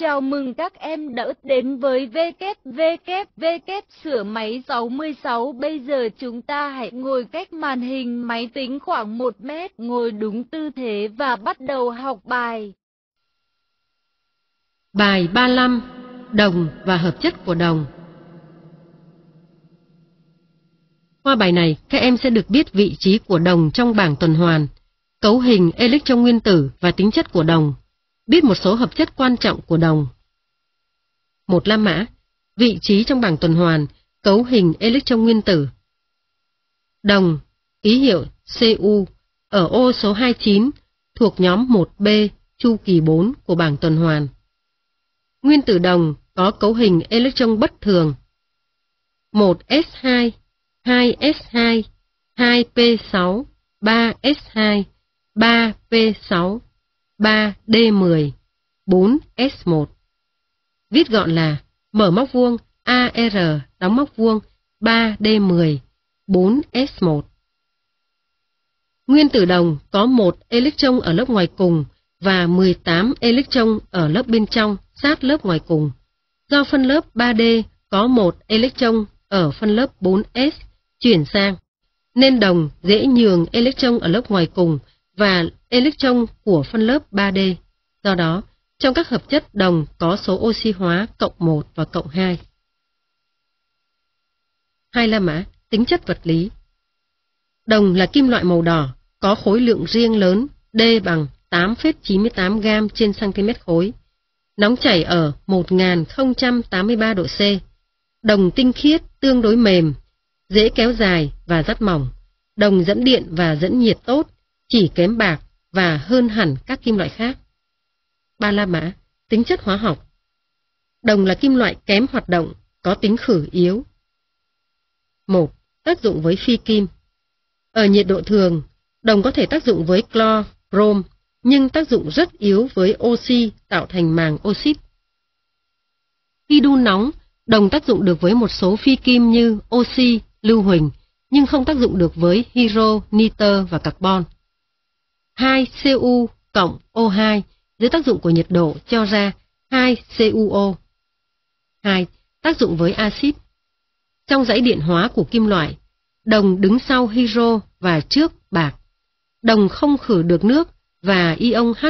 Chào mừng các em đã đến với VKVKVK sửa máy 66. Bây giờ chúng ta hãy ngồi cách màn hình máy tính khoảng 1 mét, ngồi đúng tư thế và bắt đầu học bài. Bài 35. Đồng và hợp chất của đồng. Qua bài này, các em sẽ được biết vị trí của đồng trong bảng tuần hoàn, cấu hình electron nguyên tử và tính chất của đồng. Biết một số hợp chất quan trọng của đồng. 1. Mã, vị trí trong bảng tuần hoàn, cấu hình electron nguyên tử. Đồng, ký hiệu Cu, ở ô số 29, thuộc nhóm 1B, chu kỳ 4 của bảng tuần hoàn. Nguyên tử đồng có cấu hình electron bất thường. 1s2, 2s2, 2p6, 3s2, 3p6. 3D10, 4S1. Viết gọn là mở móc vuông AR đóng móc vuông 3D10, 4S1. Nguyên tử đồng có 1 electron ở lớp ngoài cùng và 18 electron ở lớp bên trong sát lớp ngoài cùng. Do phân lớp 3D có 1 electron ở phân lớp 4S chuyển sang, nên đồng dễ nhường electron ở lớp ngoài cùng và electron của phân lớp 3D. Do đó, trong các hợp chất đồng có số oxy hóa cộng 1 và cộng 2. 2. Mã, tính chất vật lý. Đồng là kim loại màu đỏ, có khối lượng riêng lớn, D bằng 8,98 g trên cm khối. Nóng chảy ở 1083 độ C. Đồng tinh khiết, tương đối mềm, dễ kéo dài và rất mỏng. Đồng dẫn điện và dẫn nhiệt tốt, chỉ kém bạc và hơn hẳn các kim loại khác. 3. Mã, tính chất hóa học. Đồng là kim loại kém hoạt động, có tính khử yếu. 1. Tác dụng với phi kim. Ở nhiệt độ thường, đồng có thể tác dụng với clo, brom, nhưng tác dụng rất yếu với oxy tạo thành màng oxit. Khi đun nóng, đồng tác dụng được với một số phi kim như oxy, lưu huỳnh, nhưng không tác dụng được với hiro, nitơ và carbon. 2Cu cộng O2 dưới tác dụng của nhiệt độ cho ra 2CuO. 2. Tác dụng với axit. Trong dãy điện hóa của kim loại, đồng đứng sau hiro và trước bạc. Đồng không khử được nước và ion H+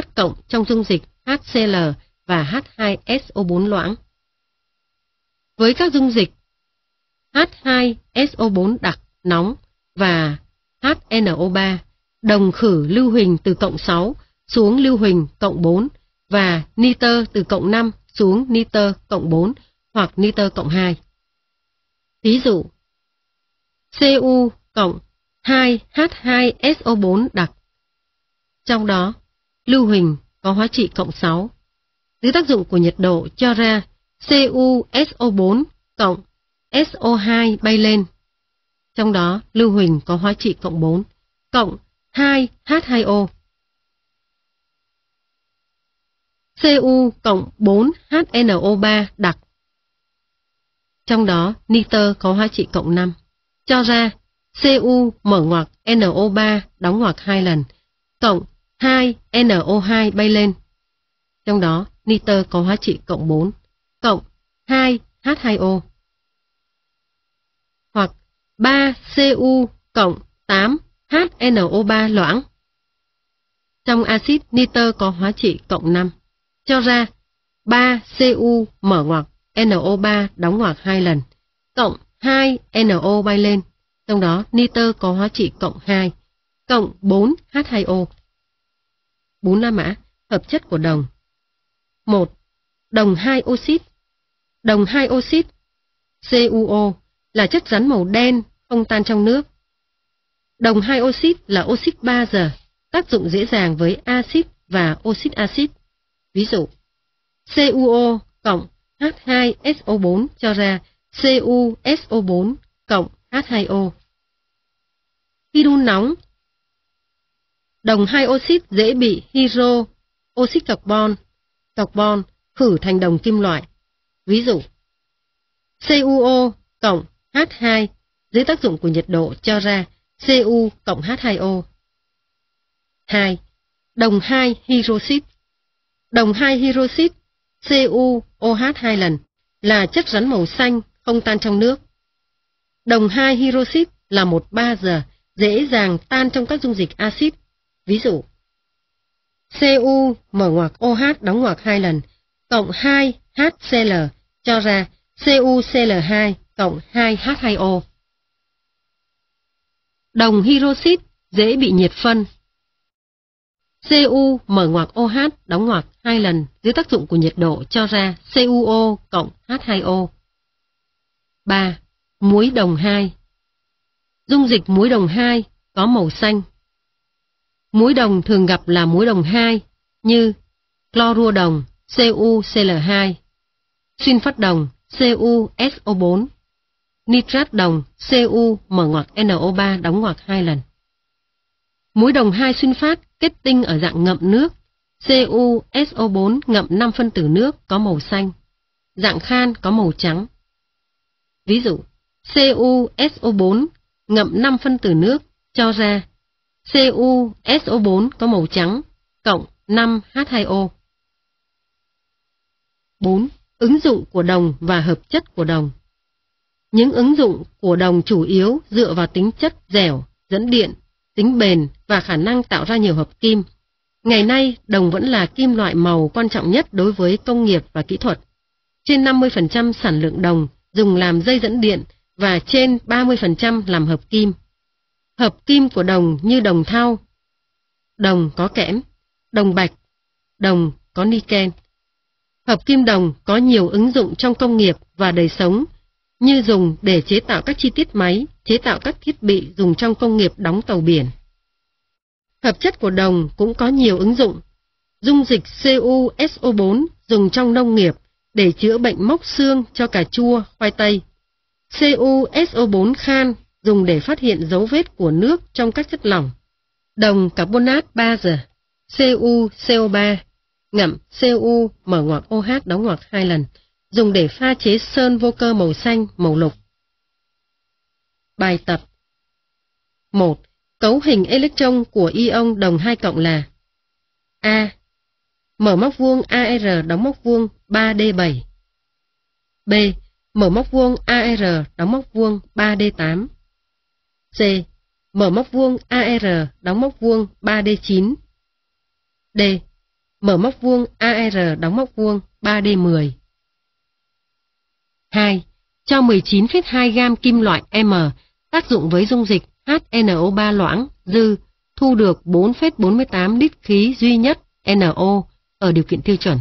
trong dung dịch HCl và H2SO4 loãng. Với các dung dịch H2SO4 đặc nóng và HNO3, đồng khử lưu huỳnh từ cộng 6 xuống lưu huỳnh cộng 4 và nitơ từ cộng 5 xuống nitơ cộng 4 hoặc nitơ cộng 2. Ví dụ, Cu cộng 2H2SO4 đặc. Trong đó, lưu huỳnh có hóa trị cộng 6. Dưới tác dụng của nhiệt độ cho ra CuSO4 cộng SO2 bay lên. Trong đó, lưu huỳnh có hóa trị cộng 4 cộng 2H2O. Cu cộng 4HNO3 đặc. Trong đó, nitơ có hóa trị cộng 5. Cho ra Cu mở ngoặc NO3 đóng ngoặc 2 lần, cộng 2NO2 bay lên. Trong đó, nitơ có hóa trị cộng 4, cộng 2H2O. Hoặc 3Cu cộng 8 HNO3 loãng. Trong axit nitơ có hóa trị cộng 5, cho ra 3Cu mở ngoặc NO3 đóng ngoặc 2 lần, cộng 2NO bay lên, trong đó nitơ có hóa trị cộng 2, cộng 4H2O. 4. Mã, hợp chất của đồng. 1. Đồng 2 oxit. Đồng 2 oxit CuO là chất rắn màu đen không tan trong nước. Đồng 2 oxit là oxit base, tác dụng dễ dàng với axit và oxit axit. Ví dụ, CuO cộng H2SO4 cho ra CuSO4 cộng H2O. Khi đun nóng, đồng 2 oxit dễ bị hiro, oxit carbon khử thành đồng kim loại. Ví dụ, CuO cộng H2 dưới tác dụng của nhiệt độ cho ra Cu cộng H2O. 2. Đồng 2 hydroxit. Đồng 2 hydroxit CuOH 2 lần, là chất rắn màu xanh không tan trong nước. Đồng 2 hydroxit là 1,3G, dễ dàng tan trong các dung dịch axit. Ví dụ, Cu mở ngoặc OH đóng ngoặc 2 lần, cộng 2HCl cho ra CuCl2 cộng 2H2O. Đồng hydroxit dễ bị nhiệt phân. Cu mở ngoặc OH đóng ngoặc 2 lần dưới tác dụng của nhiệt độ cho ra CuO cộng H2O. 3. Muối đồng 2. Dung dịch muối đồng 2 có màu xanh. Muối đồng thường gặp là muối đồng 2 như clorua đồng CuCl2, sunfat đồng CuSO4, nitrat đồng Cu mở ngoặc NO3 đóng ngoặc 2 lần. Muối đồng 2 sunfat kết tinh ở dạng ngậm nước, CuSO4 ngậm 5 phân tử nước có màu xanh, dạng khan có màu trắng. Ví dụ, CuSO4 ngậm 5 phân tử nước cho ra CuSO4 có màu trắng cộng 5H2O. 4. Ứng dụng của đồng và hợp chất của đồng. Những ứng dụng của đồng chủ yếu dựa vào tính chất dẻo, dẫn điện, tính bền và khả năng tạo ra nhiều hợp kim. Ngày nay, đồng vẫn là kim loại màu quan trọng nhất đối với công nghiệp và kỹ thuật. Trên 50% sản lượng đồng dùng làm dây dẫn điện và trên 30% làm hợp kim. Hợp kim của đồng như đồng thau, đồng có kẽm, đồng bạch, đồng có niken. Hợp kim đồng có nhiều ứng dụng trong công nghiệp và đời sống, như dùng để chế tạo các chi tiết máy, chế tạo các thiết bị dùng trong công nghiệp đóng tàu biển. Hợp chất của đồng cũng có nhiều ứng dụng. Dung dịch CuSO4 dùng trong nông nghiệp để chữa bệnh mốc xương cho cà chua, khoai tây. CuSO4 khan dùng để phát hiện dấu vết của nước trong các chất lỏng. Đồng carbonat 3G, CuCO3, ngậm Cu mở ngoặc OH đóng ngoặc 2 lần, dùng để pha chế sơn vô cơ màu xanh, màu lục. Bài tập 1. Cấu hình electron của ion đồng 2 cộng là A. Mở móc vuông AR đóng móc vuông 3D7. B. Mở móc vuông AR đóng móc vuông 3D8. C. Mở móc vuông AR đóng móc vuông 3D9. D. Mở móc vuông AR đóng móc vuông 3D10. 2. Cho 19,2 gam kim loại M tác dụng với dung dịch HNO3 loãng dư, thu được 4,48 lít khí duy nhất NO ở điều kiện tiêu chuẩn.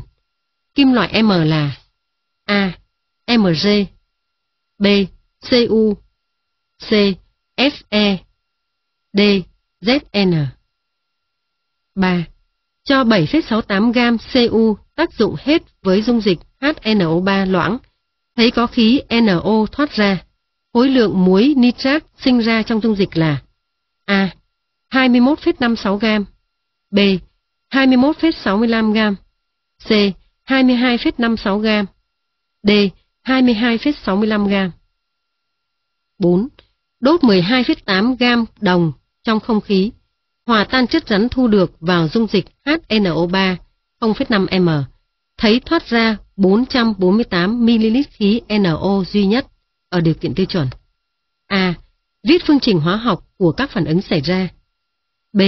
Kim loại M là A. Mg, B. Cu, C. Fe, D. Zn. 3. Cho 7,68 gam Cu tác dụng hết với dung dịch HNO3 loãng, thấy có khí NO thoát ra. Khối lượng muối nitrat sinh ra trong dung dịch là A. 21,56 gam, B. 21,65 gam, C. 22,56 gam, D. 22,65 gam. 4. Đốt 12,8 gam đồng trong không khí, hòa tan chất rắn thu được vào dung dịch HNO3 0,5 m, thấy thoát ra 448 ml khí NO duy nhất ở điều kiện tiêu chuẩn. A. Viết phương trình hóa học của các phản ứng xảy ra. B.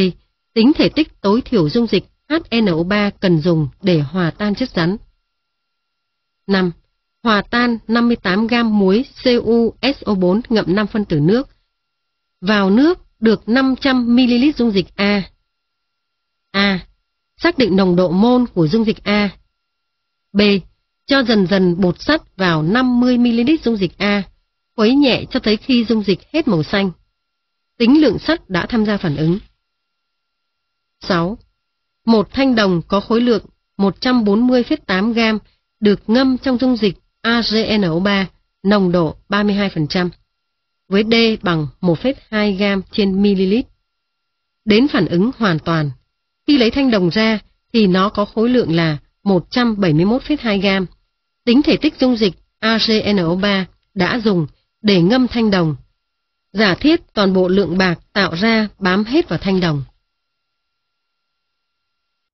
Tính thể tích tối thiểu dung dịch HNO3 cần dùng để hòa tan chất rắn. 5. Hòa tan 58 gam muối CuSO4 ngậm 5 phân tử nước. Vào nước được 500 ml dung dịch A. A. Xác định nồng độ mol của dung dịch A. B. Cho dần dần bột sắt vào 50 ml dung dịch A, khuấy nhẹ cho tới khi dung dịch hết màu xanh. Tính lượng sắt đã tham gia phản ứng. 6. Một thanh đồng có khối lượng 140,8 gam được ngâm trong dung dịch AgNO3, nồng độ 32%, với D bằng 1,2 gam trên ml. Đến phản ứng hoàn toàn, khi lấy thanh đồng ra thì nó có khối lượng là 171,2 gam. Tính thể tích dung dịch AgNO3 đã dùng để ngâm thanh đồng. Giả thiết toàn bộ lượng bạc tạo ra bám hết vào thanh đồng.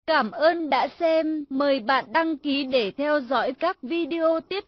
Cảm ơn đã xem, mời bạn đăng ký để theo dõi các video tiếp